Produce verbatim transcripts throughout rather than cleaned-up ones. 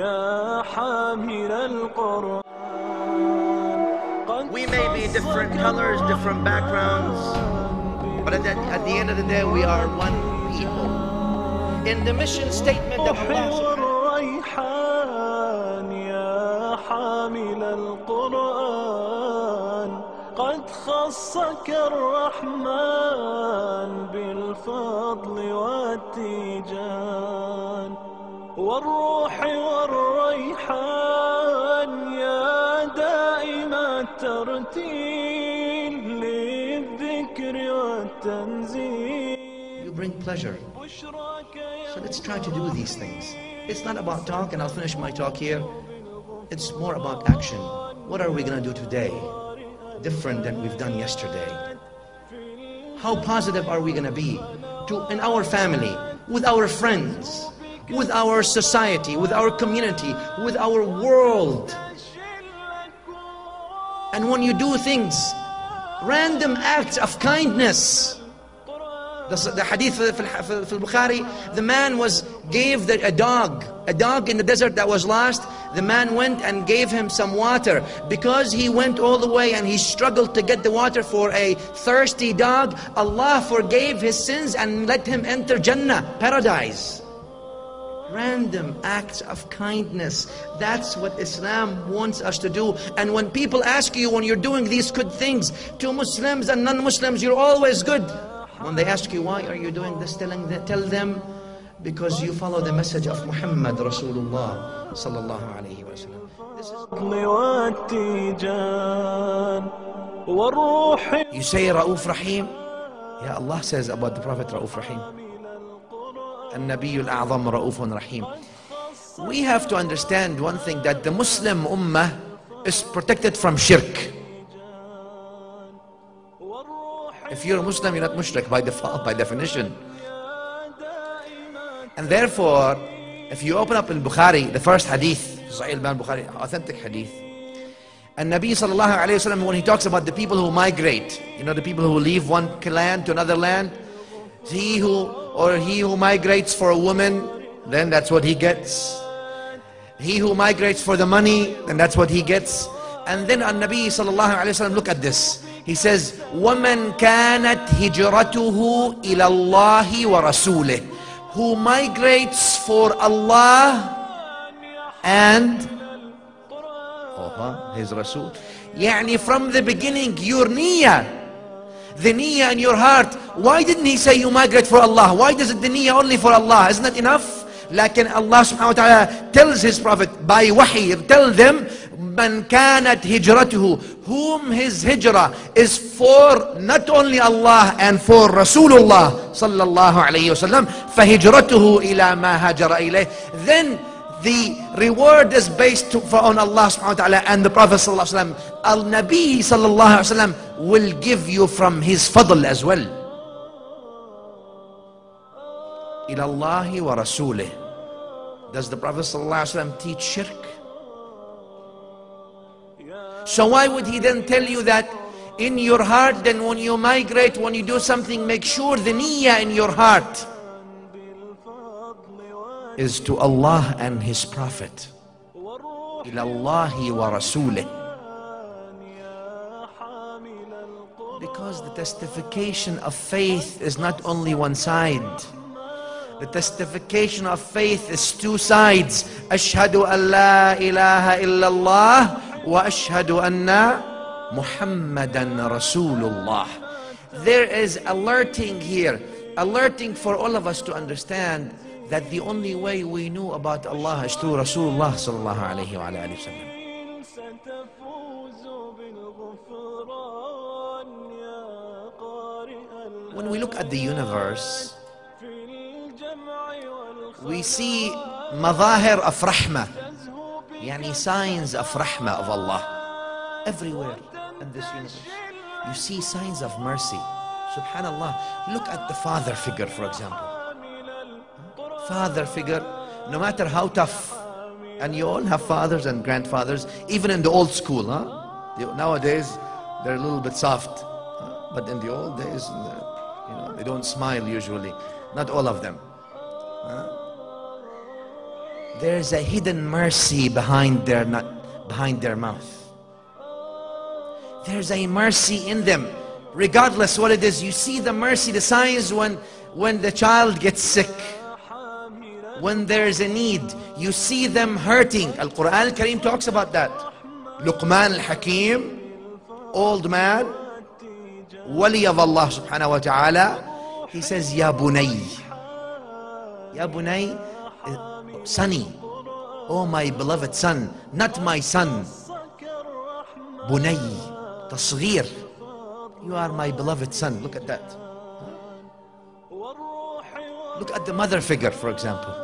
We may be different colors, different backgrounds, but at the, at the end of the day, we are one people. In the mission statement of Allah, والروح والريحان يا دائم الترتيل للذكر والتنزيل. You bring pleasure. So let's try to do these things. It's not about talk, and I'll finish my talk here. It's more about action. What are we going to do today different than we've done yesterday? How positive are we going to be to in our family, with our friends, with our society, with our community, with our world? And when you do things, random acts of kindness. The, the hadith in Bukhari, the man was gave the, a dog, a dog in the desert that was lost. The man went and gave him some water. Because he went all the way and he struggled to get the water for a thirsty dog, Allah forgave his sins and let him enter Jannah, paradise. Random acts of kindness. That's what Islam wants us to do. And when people ask you, when you're doing these good things to Muslims and non-Muslims, you're always good. When they ask you, why are you doing this? Telling them, tell them, because you follow the message of Muhammad Rasulullah sallallahu alayhi wa alayhi sallam. You say Ra'uf Rahim? Yeah, Allah says about the Prophet Ra'uf Rahim. النبي الأعظم رؤوف رحيم. We have to understand one thing, that the Muslim ummah is protected from shirk. If you're a Muslim, you're not mushrik by default, by definition. And therefore, if you open up in Bukhari, the first hadith, Sahih al-Bukhari, authentic hadith, and Nabi sallallahu alayhi wa sallam, when he talks about the people who migrate, you know, the people who leave one land to another land, he who Or he who migrates for a woman, then that's what he gets. He who migrates for the money, then that's what he gets. And then An-Nabi sallallahu alayhi wa sallam, look at this. He says, وَمَنْ كَانَتْ هِجْرَتُهُ إِلَى اللَّهِ وَرَسُولِهِ. Who migrates for Allah and oh, His Rasul. Yani from the beginning, your niyyah. The niyyah in your heart. Why didn't he say you migrate for Allah? Why does it the niyyah only for Allah? Isn't that enough? Lakin Allah subhanahu wa ta'ala tells his prophet by wahi, tell them, man kanat hijratuhu, whom his hijrah is for not only Allah and for Rasulullah sallallahu alayhi wasallam, fahijratuhu ila ma hajara ilayh. Then the reward is based to, for, on Allah subhanahu wa ta'ala and the Prophet sallallahu alayhi wa sallam. Al-Nabi sallallahu alayhi wa sallam will give you from his fadl as well. إِلَى اللَّهِ وَرَسُولِهِ. Does the Prophet sallallahu alayhi wa sallam teach shirk? So why would he then tell you that in your heart, then when you migrate, when you do something, make sure the niyyah in your heart is to Allah and His Prophet. إِلَى اللَّهِ وَرَسُولِهِ. Because the testification of faith is not only one side. The testification of faith is two sides. أَشْهَدُ أَنْ لَا إِلَهَ إِلَّا اللَّهِ وَأَشْهَدُ أَنَّ مُحَمَّدًا رَسُولُ اللَّهِ. There is alerting here, alerting for all of us to understand that the only way we knew about Allah is through Rasulullah sallallahu alayhi wa alayhi sallam. When we look at the universe, we see mazahir of rahma, yani signs of rahma of Allah. Everywhere in this universe, you see signs of mercy. Subhanallah, look at the father figure, for example. Father figure, no matter how tough, and you all have fathers and grandfathers, even in the old school, huh? Nowadays they're a little bit soft, huh? But in the old days, you know, they don't smile usually, not all of them, huh? There's a hidden mercy behind their, behind their mouth. There's a mercy in them. Regardless what it is, you see the mercy, the signs when, when the child gets sick. When there is a need, you see them hurting. Al-Quran Al-Kareem talks about that. Luqman Al-Hakim, old man, Wali of Allah subhanahu wa ta'ala, he says, Ya Bunay. Ya Bunay, sonny. Oh my beloved son, not my son. Bunay, tasgheer. You are my beloved son. Look at that. Look at the mother figure, for example.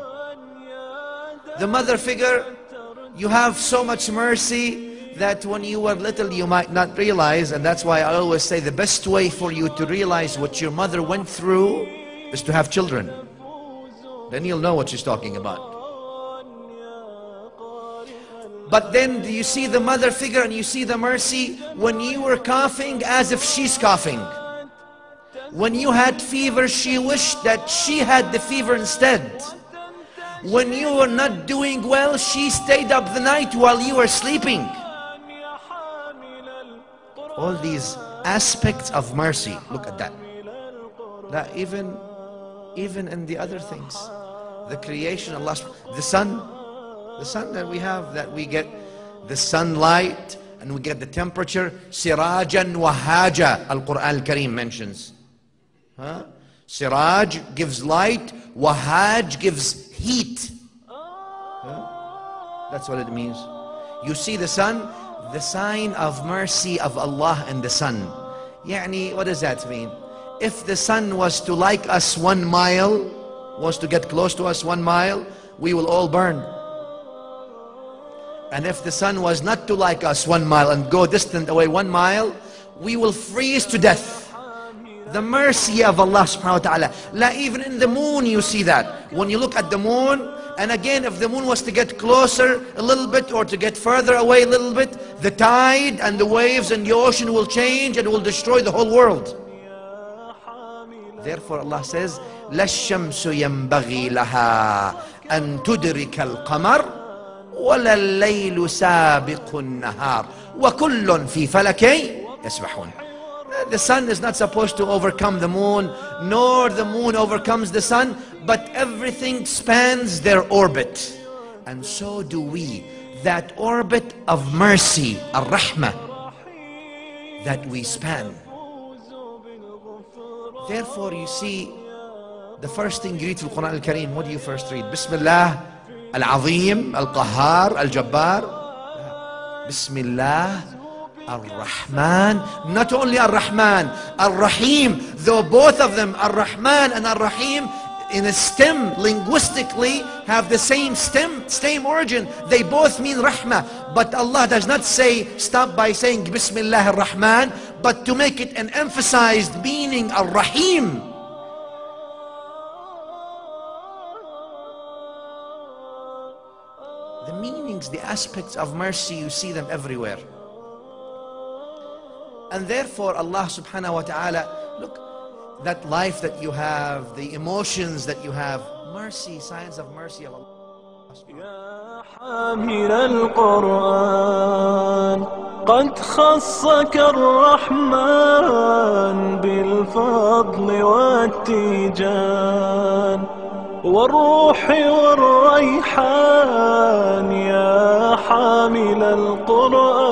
The mother figure, you have so much mercy that when you were little you might not realize, and that's why I always say the best way for you to realize what your mother went through is to have children. Then you'll know what she's talking about. But then you see the mother figure and you see the mercy when you were coughing as if she's coughing. When you had fever, she wished that she had the fever instead. When you were not doing well, she stayed up the night while you were sleeping. All these aspects of mercy, look at that. That even, even in the other things, the creation, Allah, the sun, the sun that we have, that we get the sunlight and we get the temperature. Sirajan Wahaja, Al-Quran Al-Kareem mentions. Huh? Siraj gives light, Wahaj gives heat. Huh? That's what it means. You see the sun, the sign of mercy of Allah and the sun. Yani, what does that mean? If the sun was to like us one mile, was to get close to us one mile, we will all burn. And if the sun was not to like us one mile and go distant away one mile, we will freeze to death. The mercy of Allah subhanahu wa ta'ala. La, even in the moon you see that. When you look at the moon, and again if the moon was to get closer a little bit or to get further away a little bit, the tide and the waves and the ocean will change and will destroy the whole world. Therefore Allah says, La shamsu yanbaghi laha an tudrika al-qamar wala al-laylu sabiqun nahar wa kullun fi falaki yasbahun. The sun is not supposed to overcome the moon, nor the moon overcomes the sun, but everything spans their orbit. And so do we. That orbit of mercy, ar-rahmah, that we span. Therefore, you see, the first thing you read from Quran Al-Kareem, what do you first read? Bismillah, al-Azim, al-Qahar, al-Jabbar. Bismillah. Ar-Rahman, not only Ar-Rahman, Ar-Rahim, though both of them, Ar-Rahman and Ar-Rahim, in a stem, linguistically, have the same stem, same origin. They both mean Rahmah. But Allah does not say, stop by saying Bismillah Ar-Rahman, but to make it an emphasized meaning, Ar-Rahim. The meanings, the aspects of mercy, you see them everywhere. And therefore Allah subhanahu wa ta'ala, look, that life that you have, the emotions that you have, mercy, signs of mercy of Allah. يا حامل القرآن قد خصك الرحمن بالفضل والتيجان والروح والريحان يا حامل القرآن